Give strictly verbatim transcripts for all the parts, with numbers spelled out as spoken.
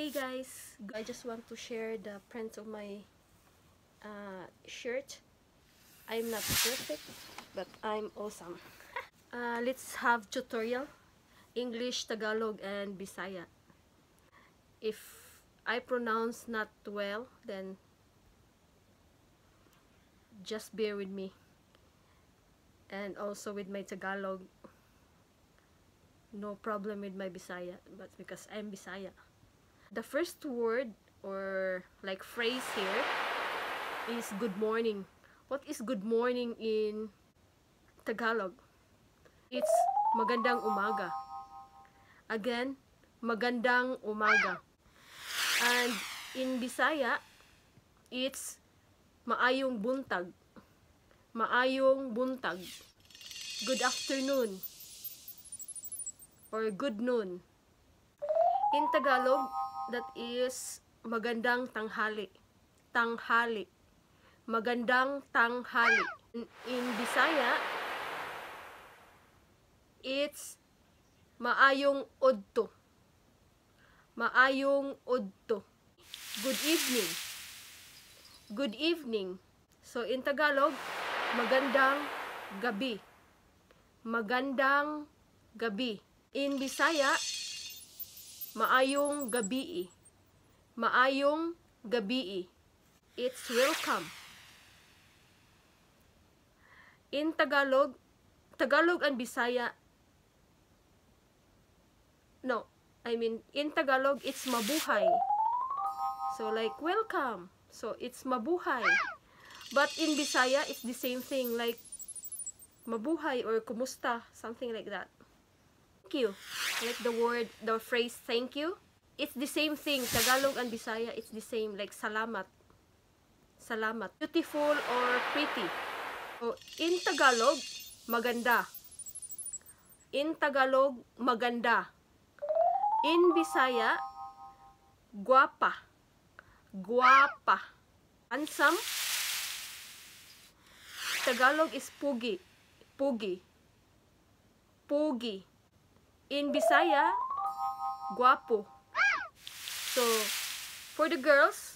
Hey guys, I just want to share the print of my uh, shirt. I'm not perfect, but I'm awesome. uh, let's have tutorial. English, Tagalog, and Bisaya. If I pronounce not well, then just bear with me. And also with my Tagalog, no problem with my Bisaya, but because I'm Bisaya. The first word or like phrase here is good morning. What is good morning in Tagalog? It's magandang umaga. Again, magandang umaga. And in Bisaya, it's maayong buntag. Maayong buntag. Good afternoon or good noon. In Tagalog, that is magandang tanghali. Tanghali. Magandang tanghali. In, in Bisaya, it's maayong udto. Maayong udto. Good evening. Good evening. So in Tagalog, magandang gabi. Magandang gabi. In Bisaya, maayong gabi. Maayong gabi. It's welcome. In Tagalog, Tagalog and Bisaya, no, I mean, in Tagalog, it's mabuhay. So, like, welcome. So, it's mabuhay. But in Bisaya, it's the same thing, like, mabuhay or kumusta, something like that. Thank you. Like the word, the phrase thank you, it's the same thing. Tagalog and Bisaya, it's the same, like salamat. Salamat. Beautiful or pretty. So, in Tagalog, maganda. In Tagalog, maganda. In Bisaya, guapa. Guapa. Handsome. Tagalog is pugi. Pugi. Pugi. In Bisaya, guapo. So, for the girls,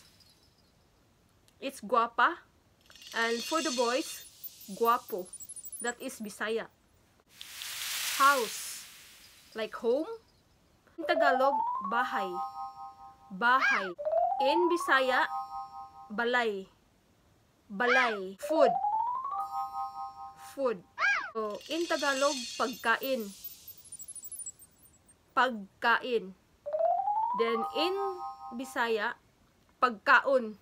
it's guapa. And for the boys, guapo. That is Bisaya. House. Like home. In Tagalog, bahay. Bahay. In Bisaya, balay. Balay. Food. Food. So, in Tagalog, pagkain. Pagkain. Then in Bisaya, pagkaon.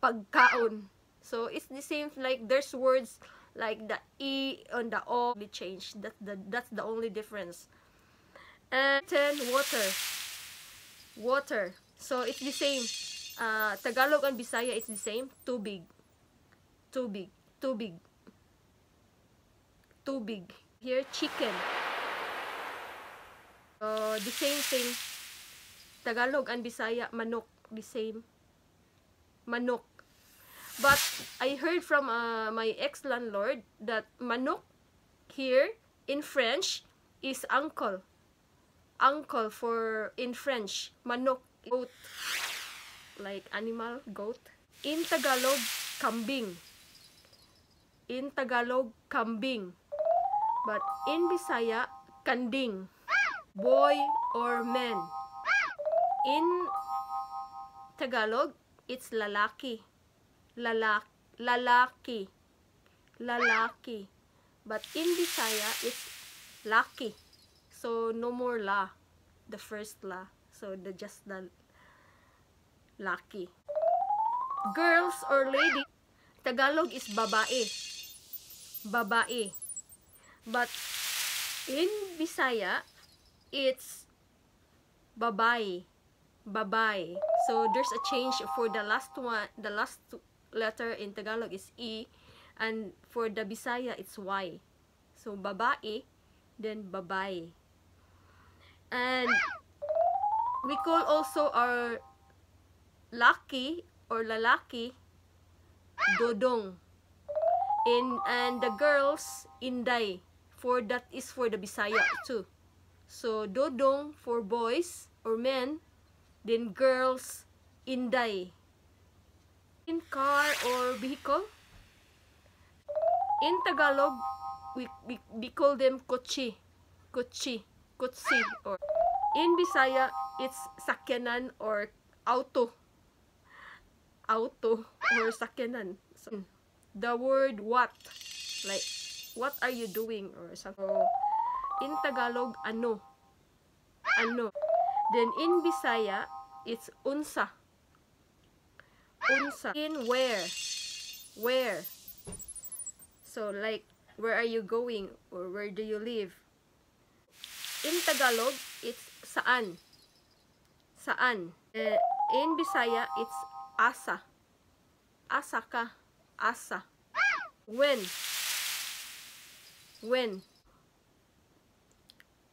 Pagkaon. So it's the same, like there's words like the E and the O be changed. That the that's the only difference. And then water. Water. So it's the same. Uh, Tagalog and Bisaya, it's the same. Tubig. Tubig. Tubig. Tubig. Here, chicken. Uh, the same thing. Tagalog and Bisaya, manok. The same. Manok. But I heard from uh, my ex-landlord that manok here in French is uncle. Uncle for in French. Manok. Goat. Like animal, goat. In Tagalog, kambing. In Tagalog, kambing. But in Bisaya, kanding. Boy or men. In Tagalog, it's lalaki. Lalak, lalaki. Lalaki. But in Bisaya, it's laki. So, no more la. The first la. So, the just the laki. Girls or lady. Tagalog is babae. Babae. But in Bisaya, it's babae. Babae. So there's a change for the last one. The last letter in Tagalog is E, and for the Bisaya it's Y. So babae, then babae. And we call also our laki or lalaki dodong. In and the girls inday. For that is for the Bisaya too. So, dodong for boys or men, Then girls, Inday. In car or vehicle. In Tagalog, we, we, we call them kotse, kotse, kotse. Or in Bisaya, it's sakyanan or auto. Auto or sakyanan. So, the word what, like what are you doing or something. In Tagalog, ano, ano. Then in Bisaya, it's unsa, unsa. In where, where. So like, where are you going or where do you live? In Tagalog, it's saan, saan. Uh, in Bisaya, it's asa, asa ka, asa. When, when,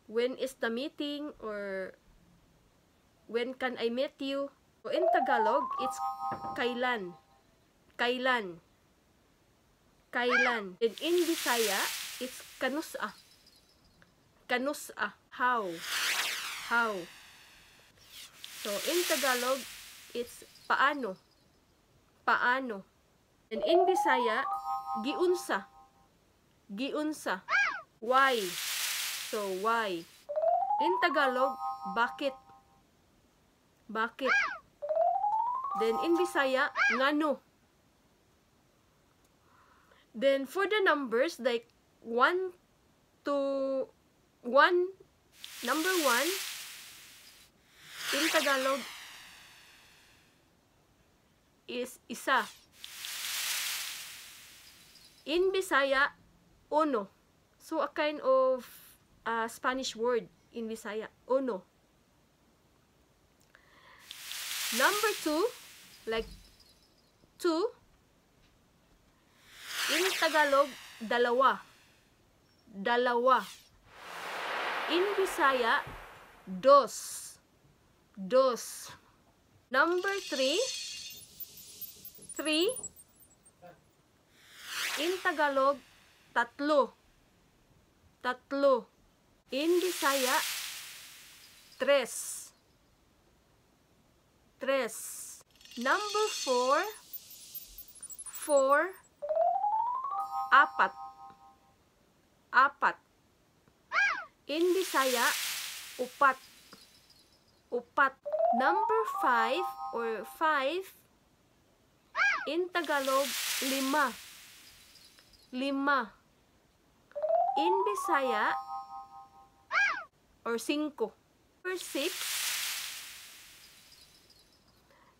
when is the meeting or when can I meet you? So in Tagalog, it's kailan, kailan, kailan. And in Bisaya, it's kanusa, kanusa. How, how. So in Tagalog, it's paano, paano. And in Bisaya, giunsa, giunsa. Why? So why? In Tagalog, bakit, bakit. Then in Bisaya, ngano. Then for the numbers, like one to one, number one in Tagalog is isa. In Bisaya, ono. So a kind of uh, Spanish word in Bisaya, ono. Number two, like two. In Tagalog, dalawa, dalawa. In Bisaya, dos, dos. Number three, three. In Tagalog, tatlo, tatlo. In Bisaya, tres, tres. Number four, four. Apat, apat. In Bisaya, upat, upat. Number five or five. In Tagalog, lima, lima. In Bisaya, or cinco. Number six.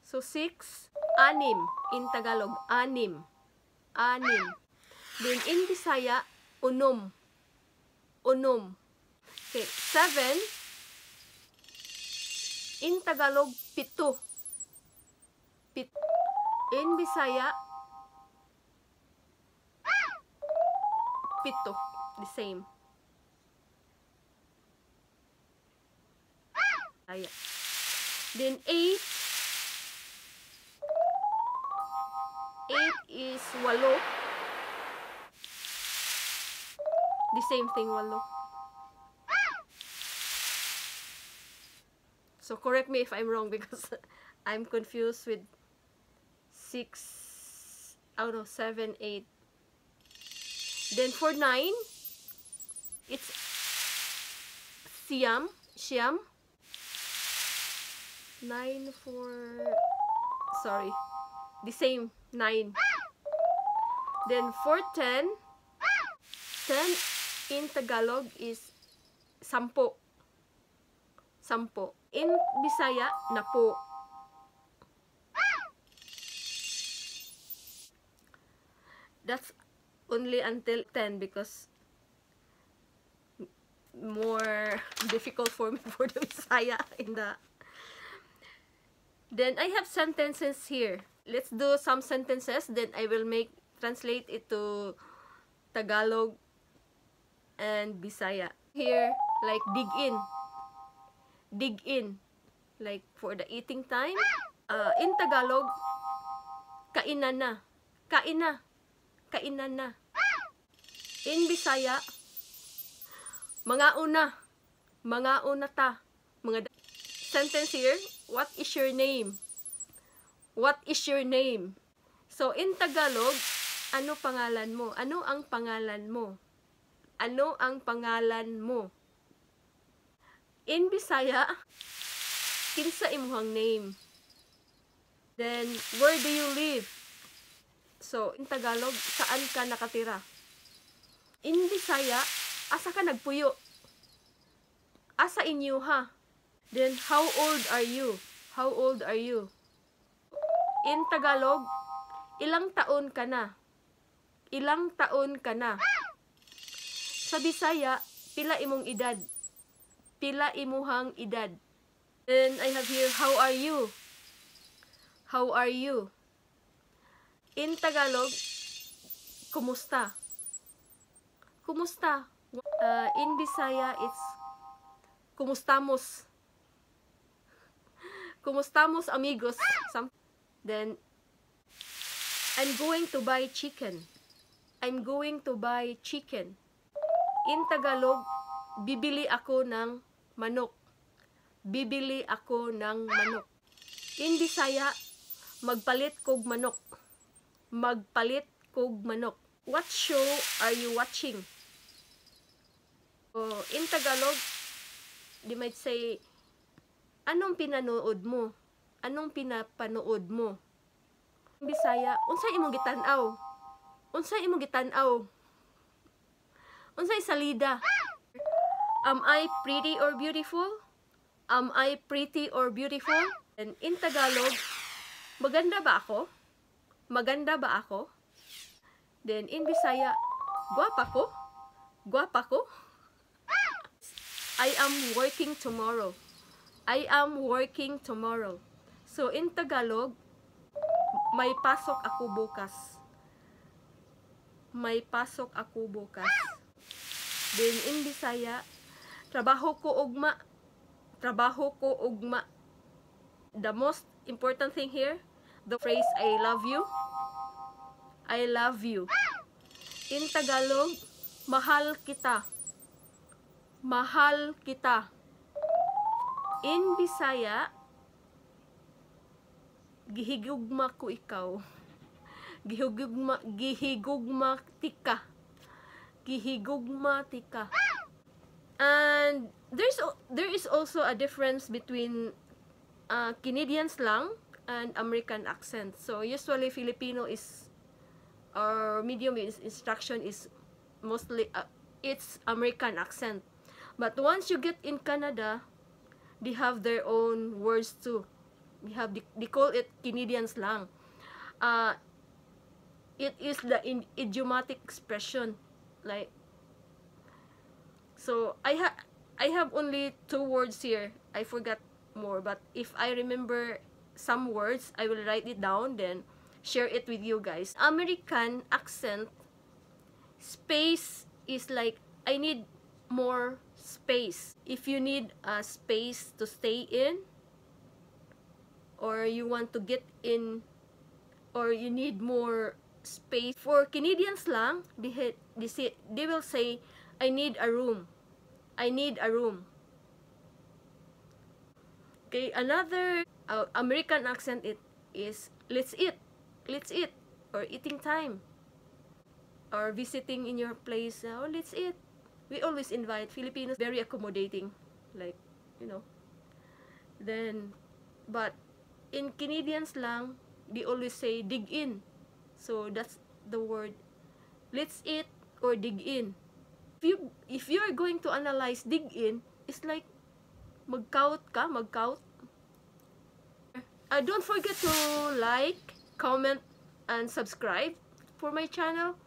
So six, anim. In Tagalog, anim, anim. Then in Bisaya, unom, unom. Okay, seven. In Tagalog, pito, pito. In Bisaya, pito, the same. Then eight. Eight is walo. The same thing, walo. So correct me if I'm wrong because I'm confused with six, out of seven, eight. Then for nine, it's siyam, siyam. Nine for, sorry, the same, nine. Then for ten, ten in Tagalog is sampo, sampo. In Bisaya, napo. That's only until ten because more difficult for me for the Bisaya in the. Then I have sentences here. Let's do some sentences. Then I will make translate it to Tagalog and Bisaya. Here, like dig in, dig in, like for the eating time. Uh, in Tagalog, kainan na, kain na. Kainan na. In Bisaya, mga una, mga una ta, mga. sentence here, what is your name? What is your name? So, in Tagalog, ano pangalan mo? Ano ang pangalan mo? Ano ang pangalan mo? In Bisaya, kinsa imong name? Then, where do you live? So, in Tagalog, saan ka nakatira? In Bisaya, asa ka nagpuyo? Asa inyo ha? Then, how old are you? How old are you? In Tagalog, ilang taon ka na? Ilang taon ka na? Sa Bisaya, pila imong edad? Pila imuhang edad? Then, I have here, how are you? How are you? In Tagalog, kumusta? Kumusta? Uh, in Bisaya, it's kumustamos. Kumustamos, amigos. Some, then, I'm going to buy chicken. I'm going to buy chicken. In Tagalog, bibili ako ng manok. Bibili ako ng manok. In Bisaya, magpalit kog manok. Magpalit kog manok. What show are you watching? So, in Tagalog, they might say, anong pinanood mo? Anong pinapanood mo? In Bisaya, unsay imong gitan-aw? Unsay imong gitan-aw? Unsay salida? Am I pretty or beautiful? Am I pretty or beautiful? And in Tagalog, maganda ba ako? Maganda ba ako? Then, in Bisaya, guwapa ko? Guwapa ko? I am working tomorrow. I am working tomorrow. So, in Tagalog, may pasok ako bukas. May pasok ako bukas. Then, in Bisaya, trabaho ko ugma. Trabaho ko ugma. The most important thing here, the phrase, I love you. I love you. In Tagalog, mahal kita. Mahal kita. In Bisaya, gihigugma ko ikaw. Gihigugma, gihigugma tika. Gihigugma tika. And there's, there is also a difference between uh, Canadian slang and American accent. So usually Filipino is, or medium is, instruction is mostly uh, it's American accent. But once you get in Canada, they have their own words too. They have they, they call it Canadian slang. Uh, it is the in, idiomatic expression, like. So I have I have only two words here. I forgot more, but if I remember some words, I will write it down, then share it with you guys. American accent, space is like, I need more space. If you need a space to stay in, or you want to get in, or you need more space. For Canadian slang, they, had, they, say, they will say, I need a room. I need a room. Okay, another uh, American accent it is let's eat, let's eat, or eating time, or visiting in your place. Oh, let's eat. We always invite Filipinos, very accommodating, like, you know. Then, but in Canadian slang, they always say dig in. So that's the word, let's eat or dig in. If you if you are going to analyze dig in, it's like mag-count ka, mag-count. Uh, don't forget to like, comment, and subscribe for my channel.